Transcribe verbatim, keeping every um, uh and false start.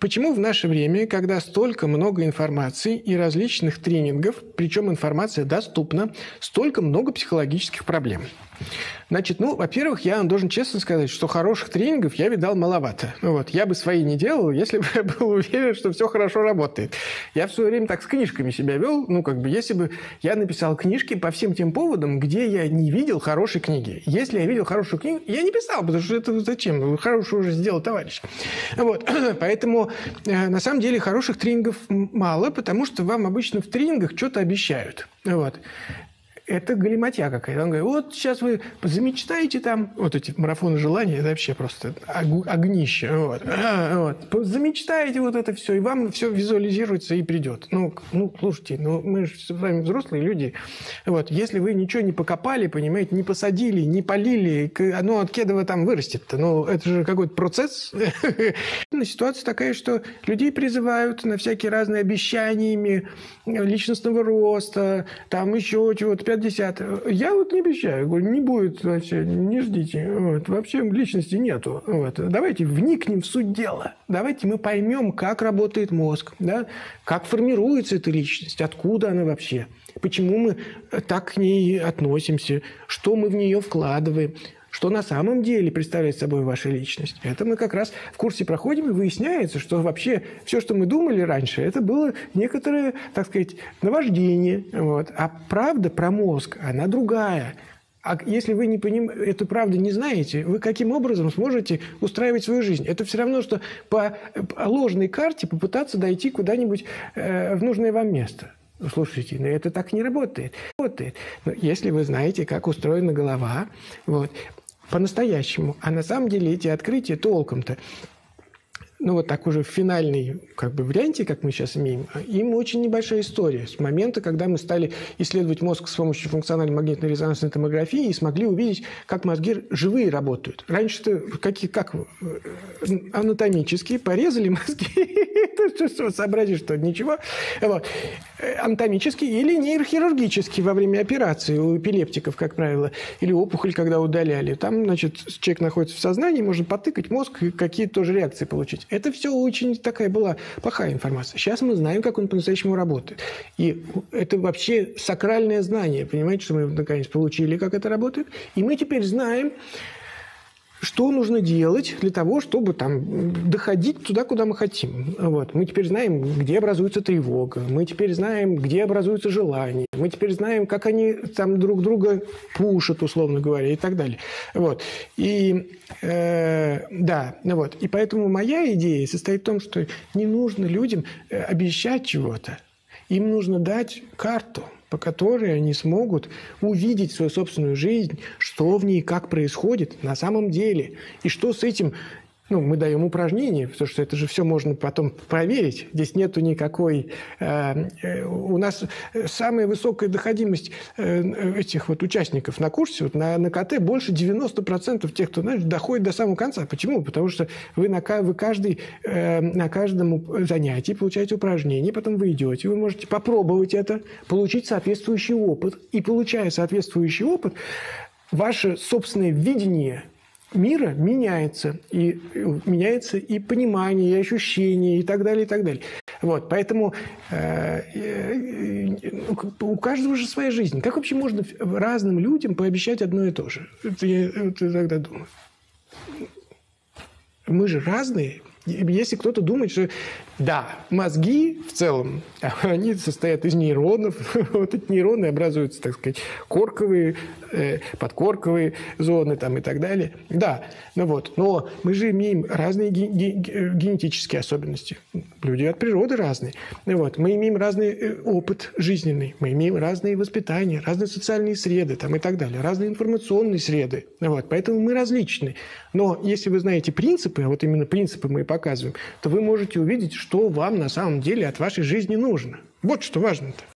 Почему в наше время, когда столько много информации и различных тренингов, причем информация доступна, столько много психологических проблем? Значит, ну, во-первых, я вам должен честно сказать, что хороших тренингов я видал маловато. Вот. Я бы свои не делал, если бы я был уверен, что все хорошо работает. Я в свое время так с книжками себя вел, ну, как бы, если бы я написал книжки по всем тем поводам, где я не видел хорошей книги. Если я видел хорошую книгу, я не писал, потому что это зачем? Хорошую уже сделал товарищ. Вот. Поэтому, на самом деле, хороших тренингов мало, потому что вам обычно в тренингах что-то обещают. Вот. Это галиматья какая-то. Он говорит, вот сейчас вы замечтаете там... Вот эти марафоны желаний, это вообще просто огнище. Вот. А, вот. Замечтаете вот это все, и вам все визуализируется и придет. Ну, ну слушайте, ну, мы же с вами взрослые люди. Вот. Если вы ничего не покопали, понимаете, не посадили, не полили, оно от кедова там вырастет-то. Ну, это же какой-то процесс. Ситуация такая, что людей призывают на всякие разные обещаниями личностного роста, там еще чего-то, пятьдесят. Я вот не обещаю. Говорю, не будет вообще, не ждите. Вот. Вообще личности нету. Вот. Давайте вникнем в суть дела. Давайте мы поймем, как работает мозг, да? Как формируется эта личность, откуда она вообще, почему мы так к ней относимся, что мы в нее вкладываем, что на самом деле представляет собой ваша личность. Это мы как раз в курсе проходим, и выясняется, что вообще все, что мы думали раньше, это было некоторое, так сказать, наваждение. Вот. А правда про мозг, она другая. А если вы не поним... эту правду не знаете, вы каким образом сможете устраивать свою жизнь? Это все равно, что по ложной карте попытаться дойти куда-нибудь э, в нужное вам место. Слушайте, но это так не работает. работает. Но если вы знаете, как устроена голова, вот, по-настоящему, а на самом деле эти открытия толком-то, ну вот так уже в финальной как бы, варианте, как мы сейчас имеем, им очень небольшая история. С момента, когда мы стали исследовать мозг с помощью функциональной магнитно-резонансной томографии и смогли увидеть, как мозги живые работают. Раньше-то как, как анатомически порезали мозги, сообразили, что ничего. Анатомически или нейрохирургически во время операции у эпилептиков, как правило, или опухоль, когда удаляли. Там, значит, человек находится в сознании, можно потыкать мозг и какие-то тоже реакции получить. Это все очень такая была плохая информация. Сейчас мы знаем, как он по-настоящему работает. И это вообще сакральное знание. Понимаете, что мы, наконец, получили, как это работает. И мы теперь знаем, что нужно делать для того, чтобы там, доходить туда, куда мы хотим. Вот. Мы теперь знаем, где образуется тревога. Мы теперь знаем, где образуется желание. Мы теперь знаем, как они там, друг друга пушат, условно говоря, и так далее. Вот. И, э, да, вот. И поэтому моя идея состоит в том, что не нужно людям обещать чего-то. Им нужно дать карту, по которой они смогут увидеть свою собственную жизнь, что в ней, как происходит на самом деле, и что с этим... Ну, мы даем упражнения, потому что это же все можно потом проверить. Здесь нету никакой... Э, у нас самая высокая доходимость э, этих вот участников на курсе, вот на, на ка тэ больше девяноста процентов тех, кто, знаешь, доходит до самого конца. Почему? Потому что вы на, вы каждый, э, на каждом занятии получаете упражнение, потом вы идете, вы можете попробовать это, получить соответствующий опыт. И получая соответствующий опыт, ваше собственное видение мира меняется, и меняется и понимание, и ощущение, и так далее, и так далее. Вот, поэтому э, э, у каждого же своя жизнь. Как вообще можно разным людям пообещать одно и то же? Это я, это тогда думаю. Мы же разные. Если кто-то думает, что да, мозги в целом, они состоят из нейронов, вот эти нейроны образуются, так сказать, корковые, подкорковые зоны там и так далее. Да, ну вот, но мы же имеем разные генетические особенности. Люди от природы разные. Вот, мы имеем разный опыт жизненный, мы имеем разные воспитания, разные социальные среды там и так далее, разные информационные среды. Вот, поэтому мы различны. Но если вы знаете принципы, вот именно принципы мы и показываем, то вы можете увидеть, что вам на самом деле от вашей жизни нужно. Вот что важно-то.